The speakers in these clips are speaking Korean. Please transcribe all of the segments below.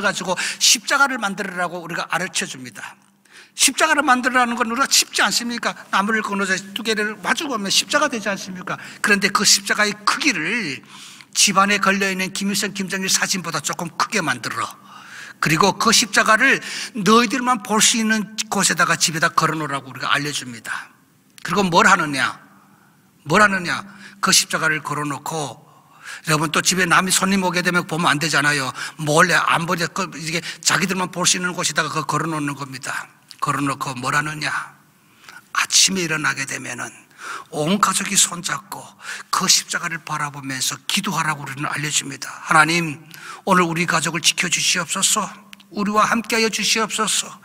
가지고 십자가를 만들으라고 우리가 가르쳐 줍니다. 십자가를 만들라는 건 우리가 쉽지 않습니까? 나무를 건너서 두 개를 마주보면 십자가 되지 않습니까? 그런데 그 십자가의 크기를 집안에 걸려있는 김일성, 김정일 사진보다 조금 크게 만들어. 그리고 그 십자가를 너희들만 볼 수 있는 곳에다가 집에다 걸어놓으라고 우리가 알려줍니다. 그리고 뭘 하느냐? 그 십자가를 걸어놓고, 여러분 또 집에 남이 손님 오게 되면 보면 안 되잖아요. 몰래 안 보려 이게 자기들만 볼 수 있는 곳에다가 그거 걸어놓는 겁니다. 걸어놓고 뭘 하느냐? 아침에 일어나게 되면은 온 가족이 손잡고 그 십자가를 바라보면서 기도하라고 우리는 알려줍니다. 하나님, 오늘 우리 가족을 지켜주시옵소서. 우리와 함께하여 주시옵소서.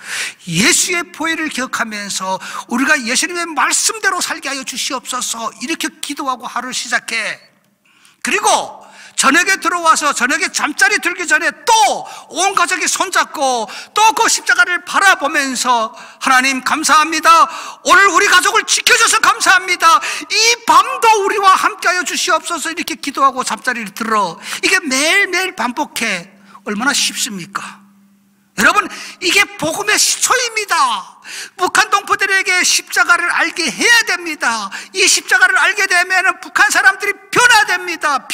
예수의 보혈을 기억하면서 우리가 예수님의 말씀대로 살게 하여 주시옵소서. 이렇게 기도하고 하루를 시작해. 그리고 저녁에 들어와서 저녁에 잠자리 들기 전에 또 온 가족이 손잡고 또 그 십자가를 바라보면서 하나님 감사합니다. 오늘 우리 가족을 지켜줘서 감사합니다. 이 밤도 우리와 함께하여 주시옵소서. 이렇게 기도하고 잠자리를 들어. 이게 매일매일 반복해. 얼마나 쉽습니까? 여러분, 이게 복음의 시초입니다. 북한 동포들에게 십자가를 알게 해야 됩니다. 이 십자가를 알게 되면 북한 사람들이 변화됩니다.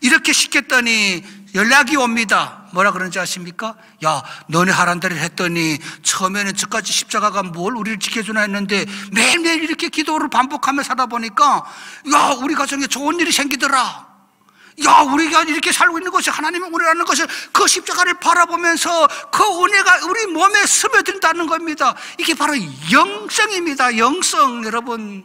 이렇게 시켰더니 연락이 옵니다. 뭐라 그런지 아십니까? 야, 너네 하란 대로 했더니 처음에는 저까지 십자가가 뭘 우리를 지켜주나 했는데 매일매일 이렇게 기도를 반복하며 살아보니까 야, 우리 가정에 좋은 일이 생기더라. 야, 우리가 이렇게 살고 있는 것이 하나님의 은혜라는 것을, 그 십자가를 바라보면서 그 은혜가 우리 몸에 스며든다는 겁니다. 이게 바로 영성입니다. 영성. 여러분,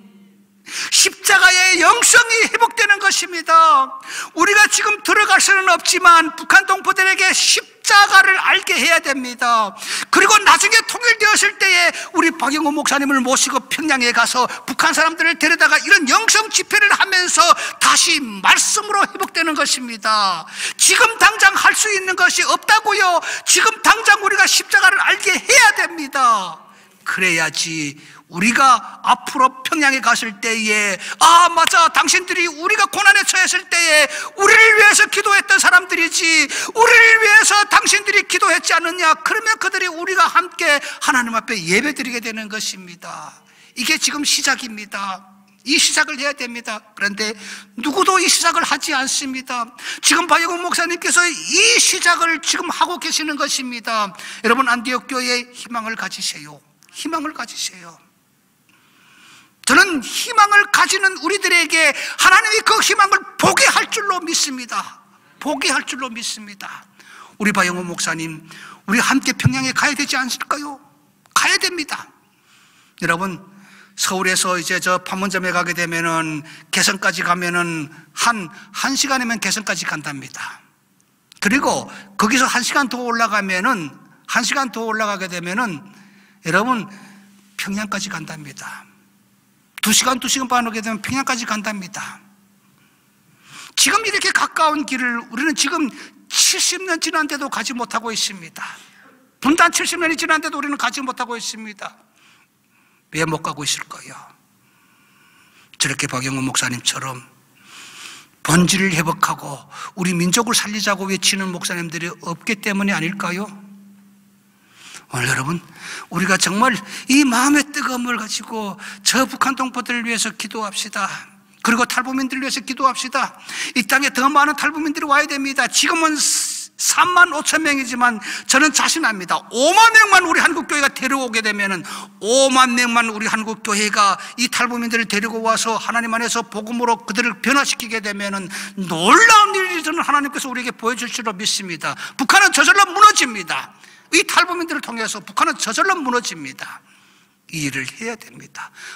십자가의 영성이 회복되는 것입니다. 우리가 지금 들어갈 수는 없지만 북한 동포들에게 십자가를 알게 해야 됩니다. 그리고 나중에 통일되었을 때에 우리 박영우 목사님을 모시고 평양에 가서 북한 사람들을 데려다가 이런 영성 집회를 하면서 다시 말씀으로 회복되는 것입니다. 지금 당장 할 수 있는 것이 없다고요. 지금 당장 우리가 십자가를 알게 해야 됩니다. 그래야지 우리가 앞으로 평양에 갔을 때에, 아, 맞아, 당신들이 우리가 고난에 처했을 때에 우리를 위해서 기도했던 사람들이지, 우리를 위해서 당신들이 기도했지 않느냐. 그러면 그들이 우리가 함께 하나님 앞에 예배드리게 되는 것입니다. 이게 지금 시작입니다. 이 시작을 해야 됩니다. 그런데 누구도 이 시작을 하지 않습니다. 지금 박영우 목사님께서 이 시작을 지금 하고 계시는 것입니다. 여러분, 안디옥 교회에 희망을 가지세요. 희망을 가지세요. 저는 희망을 가지는 우리들에게 하나님이 그 희망을 보게 할 줄로 믿습니다. 보게 할 줄로 믿습니다. 우리 박영우 목사님, 우리 함께 평양에 가야 되지 않을까요? 가야 됩니다. 여러분, 서울에서 이제 저 판문점에 가게 되면은 개성까지 가면은 한 시간이면 개성까지 간답니다. 그리고 거기서 한 시간 더 올라가게 되면은 여러분, 평양까지 간답니다. 2시간 반 오게 되면 평양까지 간답니다. 지금 이렇게 가까운 길을 우리는 지금 70년 지난데도 가지 못하고 있습니다. 분단 70년이 지난데도 우리는 가지 못하고 있습니다. 왜 못 가고 있을까요? 저렇게 박영우 목사님처럼 본질을 회복하고 우리 민족을 살리자고 외치는 목사님들이 없기 때문이 아닐까요? 오늘 여러분, 우리가 정말 이 마음의 뜨거움을 가지고 저 북한 동포들을 위해서 기도합시다. 그리고 탈북민들을 위해서 기도합시다. 이 땅에 더 많은 탈북민들이 와야 됩니다. 지금은 35,000명이지만 저는 자신합니다. 5만 명만 우리 한국교회가 데려오게 되면은 5만 명만 우리 한국교회가 이 탈북민들을 데리고 와서 하나님 안에서 복음으로 그들을 변화시키게 되면은 놀라운 일이 저는 하나님께서 우리에게 보여줄 줄로 믿습니다. 북한은 저절로 무너집니다. 이 탈북민들을 통해서 북한은 저절로 무너집니다. 이 일을 해야 됩니다.